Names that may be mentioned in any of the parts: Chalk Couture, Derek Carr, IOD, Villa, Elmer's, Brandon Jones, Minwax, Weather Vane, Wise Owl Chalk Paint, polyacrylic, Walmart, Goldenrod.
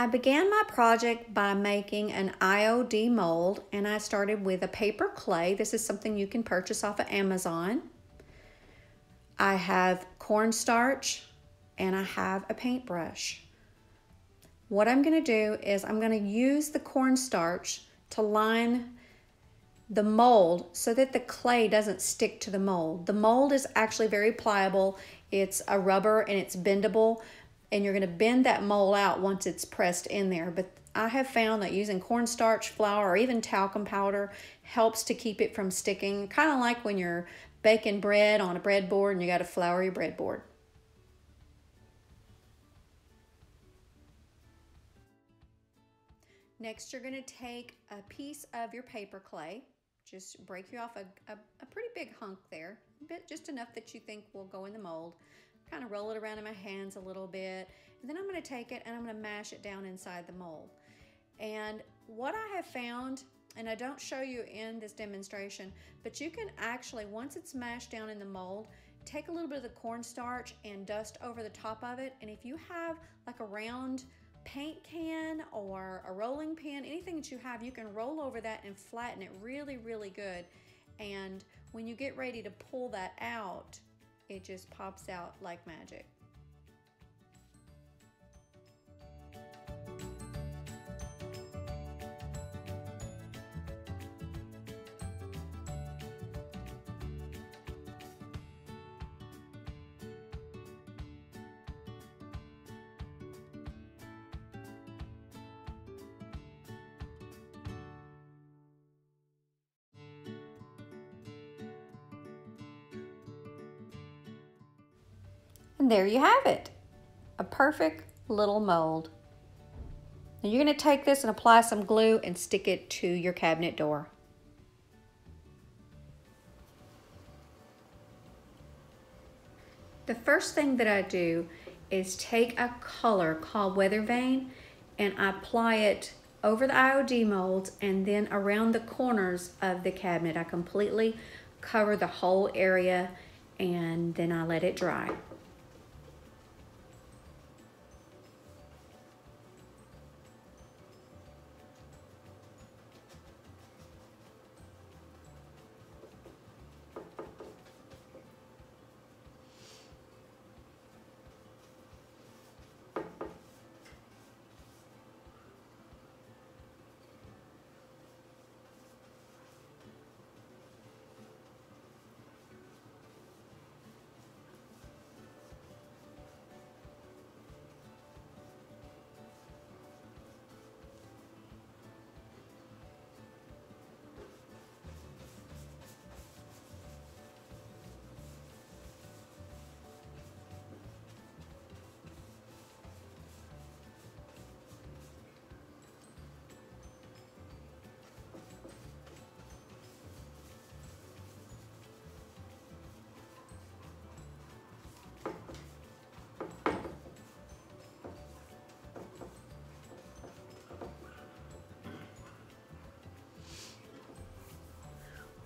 I began my project by making an IOD mold, and I started with a paper clay. This is something you can purchase off of Amazon. I have cornstarch and I have a paintbrush. What I'm gonna do is I'm gonna use the cornstarch to line the mold so that the clay doesn't stick to the mold. The mold is actually very pliable. It's a rubber and it's bendable, and you're gonna bend that mold out once it's pressed in there. But I have found that using cornstarch, flour, or even talcum powder helps to keep it from sticking, kind of like when you're baking bread on a breadboard and you gotta flour your breadboard. Next, you're gonna take a piece of your paper clay, just break you off a pretty big hunk there, but just enough that you think will go in the mold. Kind of roll it around in my hands a little bit, and then I'm going to take it and I'm going to mash it down inside the mold. And what I have found, and I don't show you in this demonstration, but you can actually, once it's mashed down in the mold, take a little bit of the cornstarch and dust over the top of it. And if you have like a round paint can or a rolling pin, anything that you have, you can roll over that and flatten it really, really good. And when you get ready to pull that out, it just pops out like magic. And there you have it, a perfect little mold. Now you're going to take this and apply some glue and stick it to your cabinet door. The first thing that I do is take a color called Weather Vane and I apply it over the IOD molds and then around the corners of the cabinet. I completely cover the whole area and then I let it dry.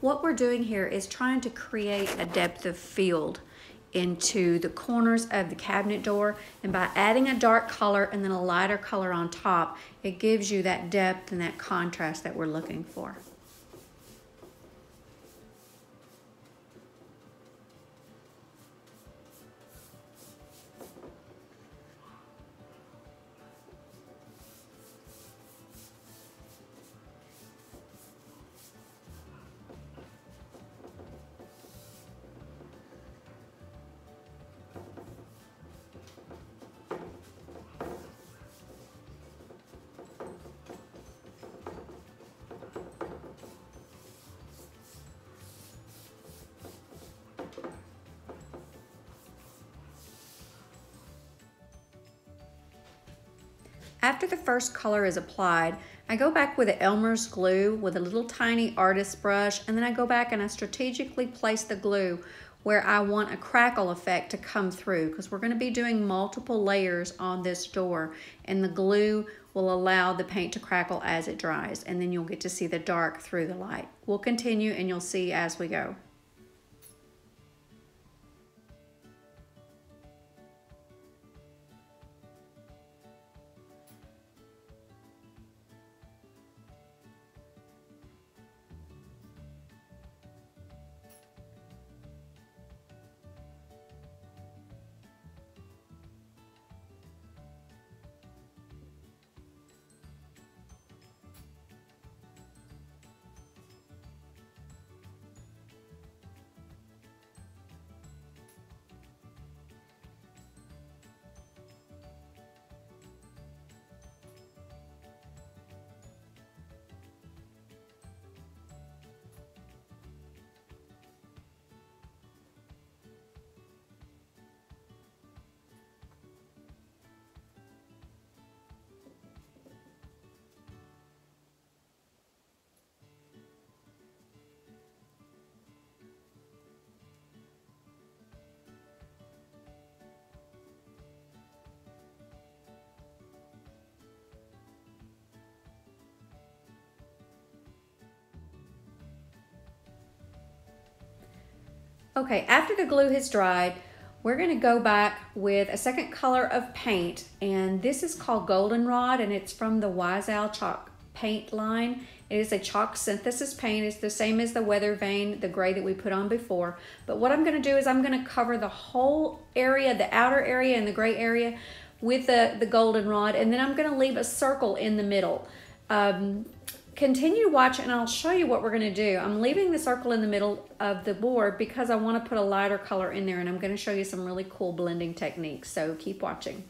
What we're doing here is trying to create a depth of field into the corners of the cabinet door, and by adding a dark color and then a lighter color on top, it gives you that depth and that contrast that we're looking for. After the first color is applied, I go back with the Elmer's glue with a little tiny artist's brush, and then I go back and I strategically place the glue where I want a crackle effect to come through, because we're going to be doing multiple layers on this door, and the glue will allow the paint to crackle as it dries, and then you'll get to see the dark through the light. We'll continue and you'll see as we go. Okay, after the glue has dried, we're gonna go back with a second color of paint, and this is called Goldenrod, and it's from the Wise Owl Chalk Paint line. It is a chalk synthesis paint. It's the same as the Weather Vane, the gray that we put on before. But what I'm gonna do is I'm gonna cover the whole area, the outer area and the gray area with the Goldenrod, and then I'm gonna leave a circle in the middle. Continue to watch and I'll show you what we're gonna do. I'm leaving the circle in the middle of the board because I wanna put a lighter color in there, and I'm gonna show you some really cool blending techniques, so keep watching.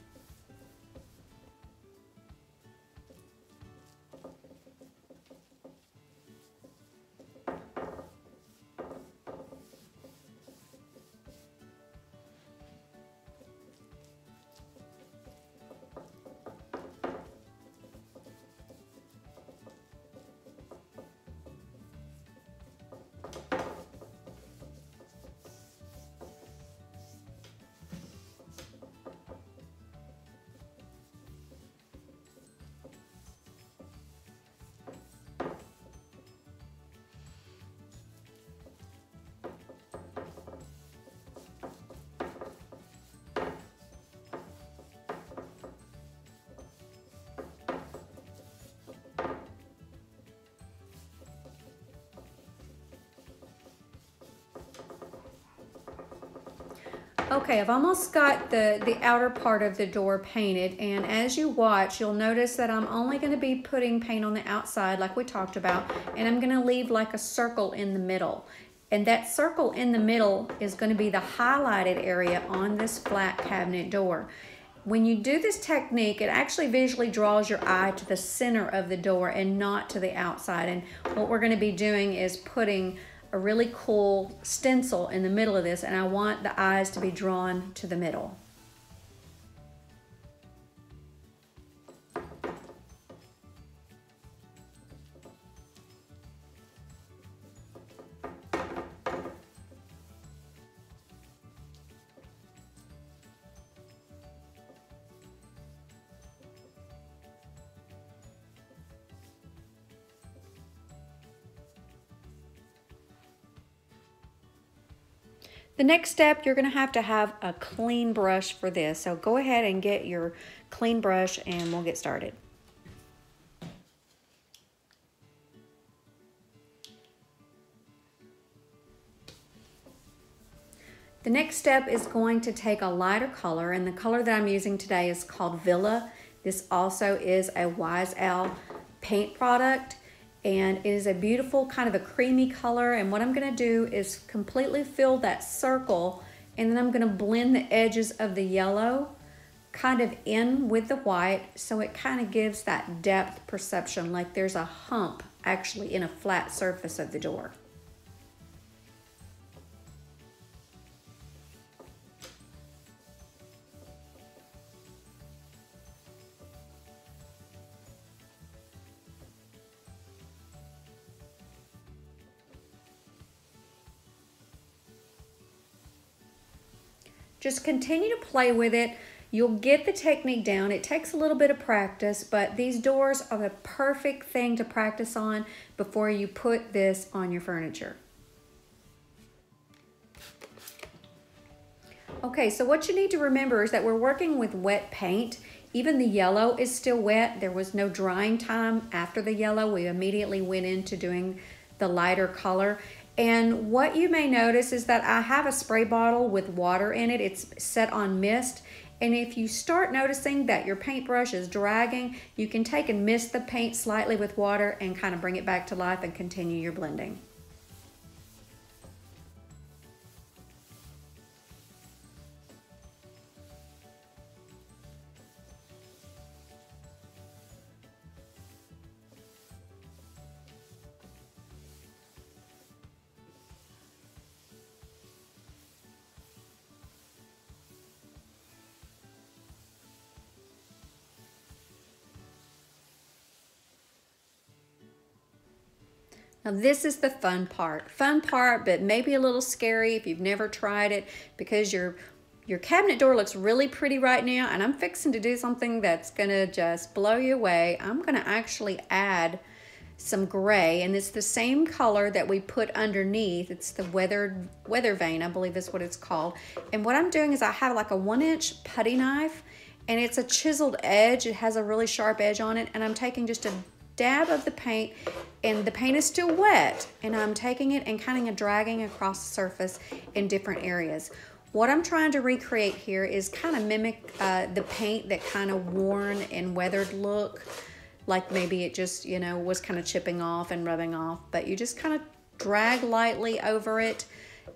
Okay, I've almost got the outer part of the door painted, and as you watch, you'll notice that I'm only gonna be putting paint on the outside like we talked about, and I'm gonna leave like a circle in the middle. And that circle in the middle is gonna be the highlighted area on this flat cabinet door. When you do this technique, it actually visually draws your eye to the center of the door and not to the outside. And what we're gonna be doing is putting a really cool stencil in the middle of this, and I want the eyes to be drawn to the middle. The next step, you're gonna have to have a clean brush for this. So go ahead and get your clean brush and we'll get started. The next step is going to take a lighter color, and the color that I'm using today is called Villa. This also is a Wise Owl paint product, and it is a beautiful kind of a creamy color. And what I'm gonna do is completely fill that circle, and then I'm gonna blend the edges of the yellow kind of in with the white, so it kind of gives that depth perception, like there's a hump actually in a flat surface of the door. Just continue to play with it. You'll get the technique down. It takes a little bit of practice, but these doors are the perfect thing to practice on before you put this on your furniture. Okay, so what you need to remember is that we're working with wet paint. Even the yellow is still wet. There was no drying time after the yellow. We immediately went into doing the lighter color. And what you may notice is that I have a spray bottle with water in it. It's set on mist. And if you start noticing that your paintbrush is dragging, you can take and mist the paint slightly with water and kind of bring it back to life and continue your blending. Now this is the fun part, but maybe a little scary if you've never tried it, because your cabinet door looks really pretty right now, and I'm fixing to do something that's gonna just blow you away. I'm gonna actually add some gray, and it's the same color that we put underneath. It's the weather vane, I believe is what it's called. And what I'm doing is I have like a 1-inch putty knife, and it's a chiseled edge. It has a really sharp edge on it, and I'm taking just a dab of the paint, and the paint is still wet, and I'm taking it and kind of dragging across the surface in different areas. What I'm trying to recreate here is kind of mimic the paint, that kind of worn and weathered look. Like maybe it just, you know, was kind of chipping off and rubbing off, but you just kind of drag lightly over it.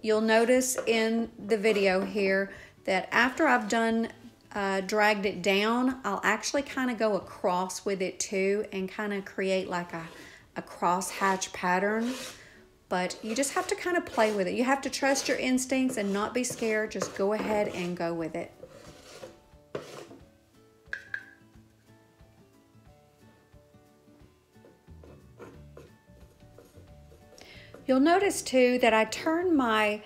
You'll notice in the video here that after I've done dragged it down, I'll actually kind of go across with it too and kind of create like a crosshatch pattern. But you just have to kind of play with it. You have to trust your instincts and not be scared. Just go ahead and go with it. You'll notice too that I turn my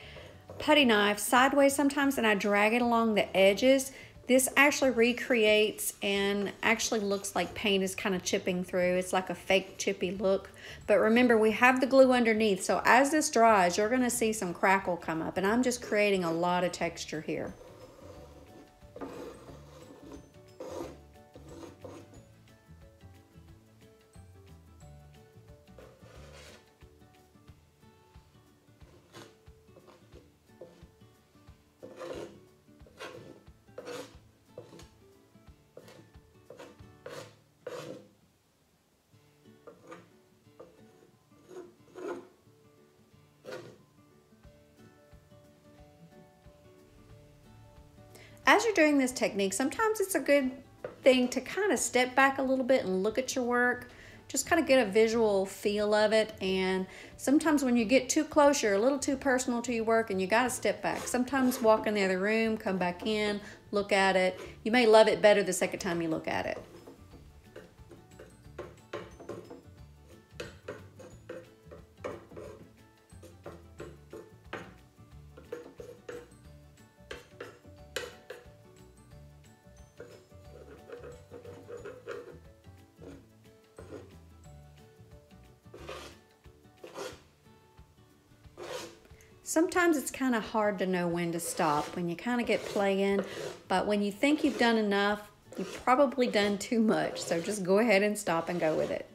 putty knife sideways sometimes and I drag it along the edges. This actually recreates and actually looks like paint is kind of chipping through. It's like a fake chippy look. But remember, we have the glue underneath. So as this dries, you're gonna see some crackle come up, and I'm just creating a lot of texture here. As you're doing this technique, sometimes it's a good thing to kind of step back a little bit and look at your work, just kind of get a visual feel of it. And sometimes when you get too close, you're a little too personal to your work and you got to step back. Sometimes walk in the other room, come back in, look at it. You may love it better the second time you look at it. Sometimes it's kind of hard to know when to stop, when you kind of get playing, but when you think you've done enough, you've probably done too much. So just go ahead and stop and go with it.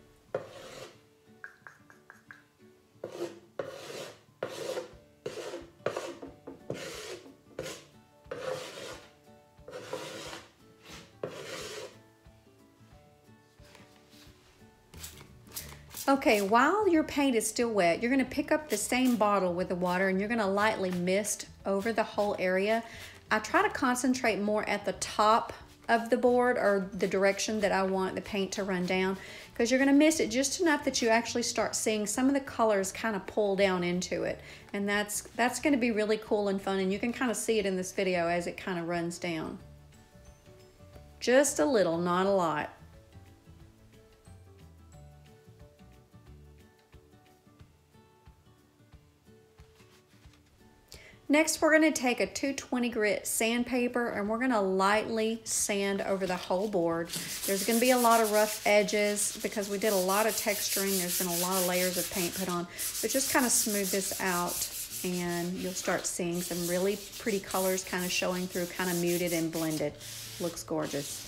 Okay, while your paint is still wet, you're gonna pick up the same bottle with the water and you're gonna lightly mist over the whole area. I try to concentrate more at the top of the board or the direction that I want the paint to run down, because you're gonna mist it just enough that you actually start seeing some of the colors kind of pull down into it. And that's gonna be really cool and fun, and you can kind of see it in this video as it kind of runs down. Just a little, not a lot. Next, we're gonna take a 220 grit sandpaper and we're gonna lightly sand over the whole board. There's gonna be a lot of rough edges because we did a lot of texturing. There's been a lot of layers of paint put on, but just kind of smooth this out and you'll start seeing some really pretty colors kind of showing through, kind of muted and blended. Looks gorgeous.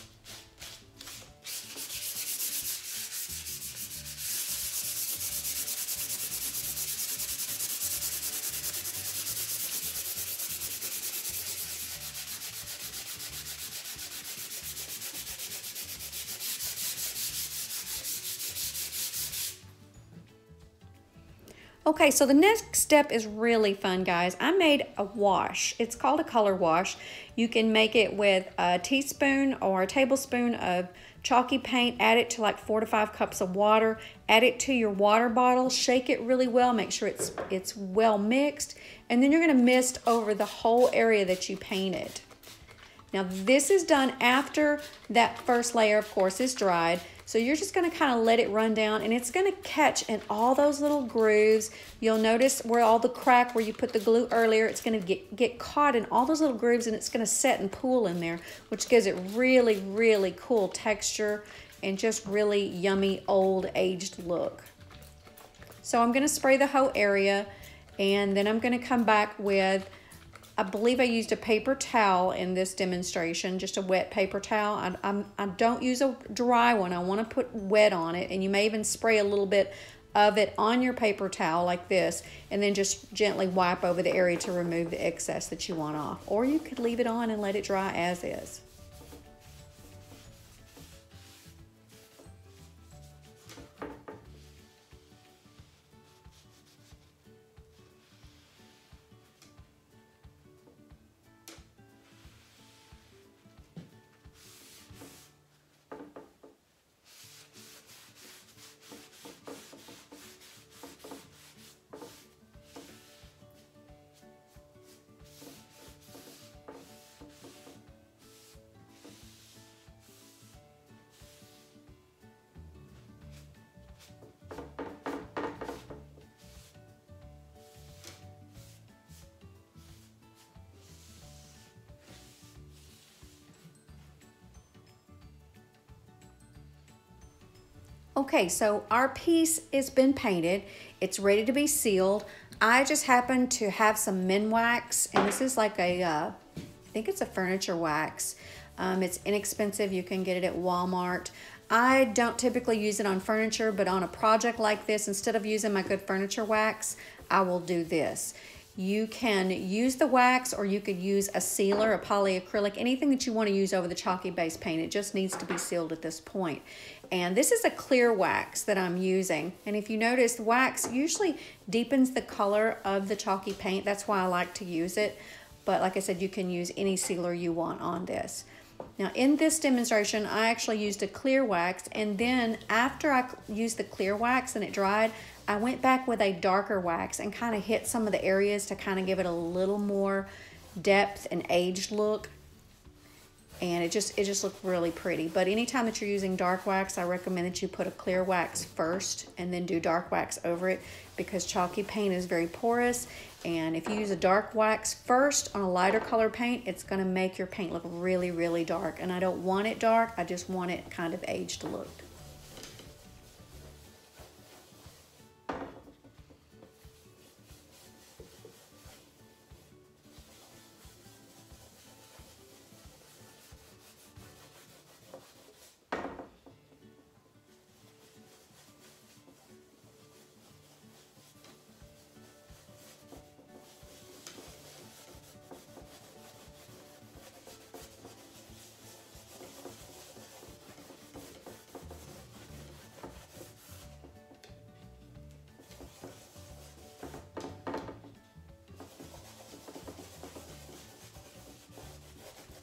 Okay, so the next step is really fun, guys. I made a wash. It's called a color wash. You can make it with a teaspoon or a tablespoon of chalky paint. Add it to like 4 to 5 cups of water. Add it to your water bottle. Shake it really well. Make sure it's well mixed. And then you're gonna mist over the whole area that you painted. Now this is done after that first layer, of course, is dried. So you're just gonna kind of let it run down and it's gonna catch in all those little grooves. You'll notice where all the crack where you put the glue earlier, it's gonna get caught in all those little grooves and it's gonna set and pool in there, which gives it really, really cool texture and just really yummy old aged look. So I'm gonna spray the whole area, and then I'm gonna come back with, I believe I used a paper towel in this demonstration, just a wet paper towel. I don't use a dry one. I wanna put wet on it, and you may even spray a little bit of it on your paper towel like this, and then just gently wipe over the area to remove the excess that you want off. Or you could leave it on and let it dry as is. Okay, so our piece has been painted. It's ready to be sealed. I just happen to have some Minwax, and this is like a, I think it's a furniture wax. It's inexpensive, you can get it at Walmart. I don't typically use it on furniture, but on a project like this, instead of using my good furniture wax, I will do this. You can use the wax, or you could use a sealer, a polyacrylic, anything that you want to use over the chalky base paint. It just needs to be sealed at this point. And this is a clear wax that I'm using. And if you notice, the wax usually deepens the color of the chalky paint. That's why I like to use it. But like I said, you can use any sealer you want on this. Now in this demonstration, I actually used a clear wax, and then after I used the clear wax and it dried, I went back with a darker wax and kind of hit some of the areas to kind of give it a little more depth and aged look. And it just looked really pretty. But anytime that you're using dark wax, I recommend that you put a clear wax first and then do dark wax over it, because chalky paint is very porous. And if you use a dark wax first on a lighter color paint, it's gonna make your paint look really, really dark. And I don't want it dark, I just want it kind of aged look.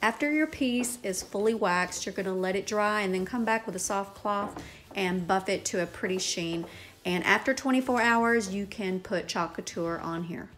After your piece is fully waxed, you're gonna let it dry and then come back with a soft cloth and buff it to a pretty sheen. And after 24 hours, you can put Chalk Couture on here.